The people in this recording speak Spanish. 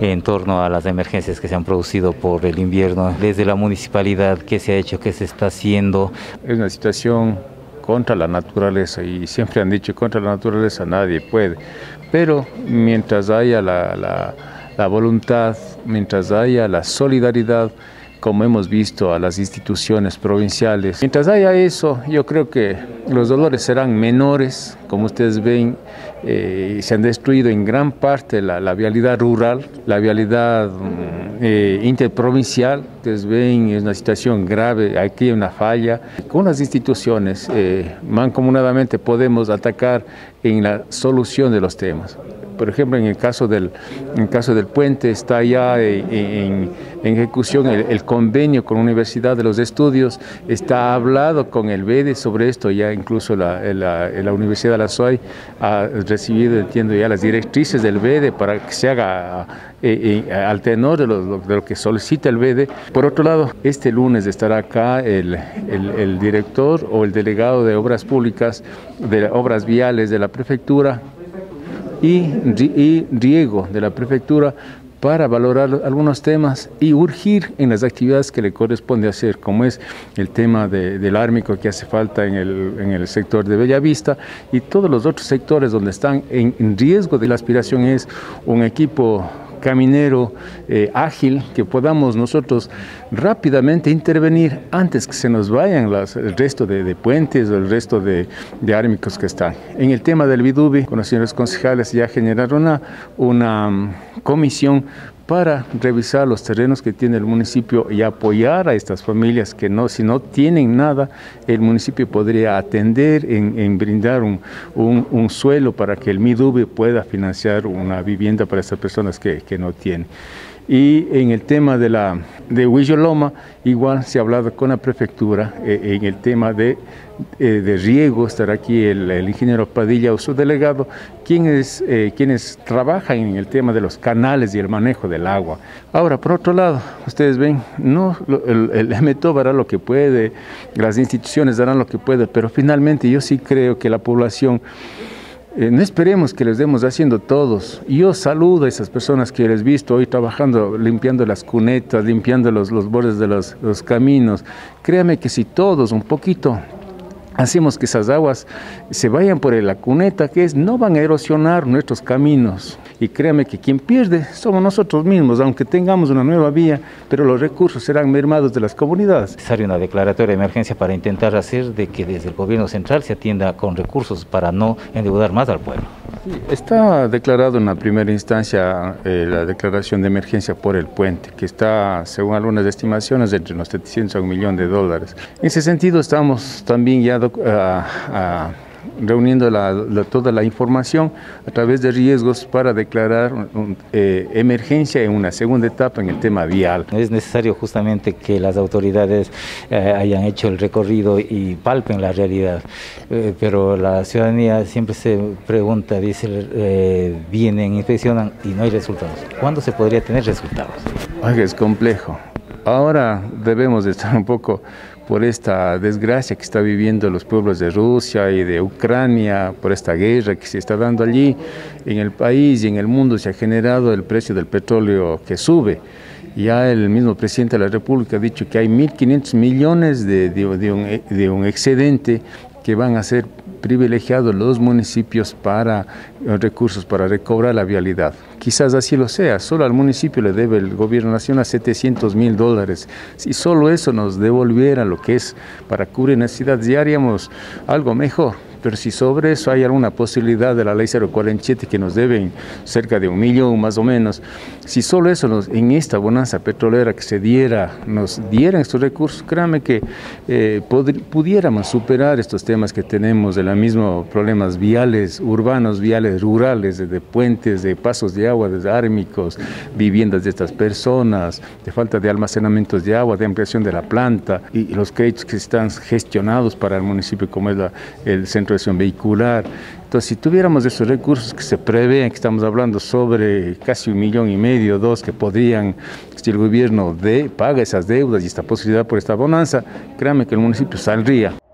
en torno a las emergencias que se han producido por el invierno. Desde la municipalidad, ¿qué se ha hecho? ¿Qué se está haciendo? Es una situación contra la naturaleza, y siempre han dicho contra la naturaleza nadie puede, pero mientras haya la voluntad, mientras haya la solidaridad, como hemos visto a las instituciones provinciales, mientras haya eso, yo creo que los dolores serán menores. Como ustedes ven, se han destruido en gran parte la vialidad rural, la vialidad interprovincial. Ustedes ven, es una situación grave, aquí hay una falla. Con las instituciones, mancomunadamente podemos atacar en la solución de los temas. Por ejemplo, en el caso del puente, está ya en ejecución el convenio con la Universidad de los Estudios, está hablado con el BEDE sobre esto, ya incluso la Universidad de Azuay ha recibido, entiendo ya, las directrices del BEDE para que se haga al tenor de lo que solicita el BEDE. Por otro lado, este lunes estará acá el director o el delegado de Obras Públicas, de Obras Viales de la Prefectura, y riego de la prefectura, para valorar algunos temas y urgir en las actividades que le corresponde hacer, como es el tema del ármico que hace falta en el sector de Bellavista, y todos los otros sectores donde están en riesgo. De la aspiración es un equipo caminero ágil, que podamos nosotros rápidamente intervenir antes que se nos vayan el resto de puentes o el resto de ármicos que están. En el tema del Bidubi, con los señores concejales ya generaron una comisión para revisar los terrenos que tiene el municipio y apoyar a estas familias que si no tienen nada, el municipio podría atender en brindar un suelo para que el MIDUVI pueda financiar una vivienda para estas personas que no tienen. Y en el tema de Huilloloma, igual se ha hablado con la prefectura en el tema de riego. Estará aquí el ingeniero Padilla o su delegado, quienes trabajan en el tema de los canales y el manejo del agua. Ahora, por otro lado, ustedes ven, no, el MTO hará lo que puede, las instituciones harán lo que pueden, pero finalmente yo sí creo que la población, no esperemos que les demos haciendo todos. Yo saludo a esas personas que les he visto hoy trabajando, limpiando las cunetas, limpiando los bordes de los caminos. Créame que si todos un poquito hacemos que esas aguas se vayan por la cuneta, no van a erosionar nuestros caminos. Y créame que quien pierde somos nosotros mismos, aunque tengamos una nueva vía, pero los recursos serán mermados de las comunidades. Es necesaria una declaratoria de emergencia para intentar hacer de que desde el gobierno central se atienda con recursos para no endeudar más al pueblo. Está declarado en la primera instancia la declaración de emergencia por el puente, que está, según algunas estimaciones, entre unos 700 a $1 millón. En ese sentido, estamos también ya reuniendo toda la información a través de riesgos para declarar emergencia en una segunda etapa en el tema vial. Es necesario justamente que las autoridades hayan hecho el recorrido y palpen la realidad, pero la ciudadanía siempre se pregunta, dice, vienen, inspeccionan y no hay resultados. ¿Cuándo se podría tener resultados? Oiga, es complejo. Ahora debemos estar un poco por esta desgracia que está viviendo los pueblos de Rusia y de Ucrania, por esta guerra que se está dando allí en el país y en el mundo. Se ha generado el precio del petróleo que sube. Ya el mismo presidente de la República ha dicho que hay 1.500 millones de un excedente que van a ser privilegiados los municipios para recursos, para recobrar la vialidad. Quizás así lo sea, solo al municipio le debe el gobierno nacional $700.000. Si solo eso nos devolviera lo que es para cubrir necesidades, ya haríamos algo mejor. Pero si sobre eso hay alguna posibilidad de la ley 047 que nos deben cerca de $1 millón más o menos, si solo eso en esta bonanza petrolera que se diera, nos dieran estos recursos, créame que pudiéramos superar estos temas que tenemos, de los mismos problemas viales urbanos, viales rurales, de puentes, de pasos de agua, de ármicos, viviendas de estas personas, de falta de almacenamientos de agua, de ampliación de la planta y los créditos que están gestionados para el municipio, como es el centro vehicular. Entonces, si tuviéramos esos recursos que se prevén, que estamos hablando sobre casi $1,5 millones, dos, que podrían, si el gobierno paga esas deudas y esta posibilidad por esta bonanza, créanme que el municipio saldría.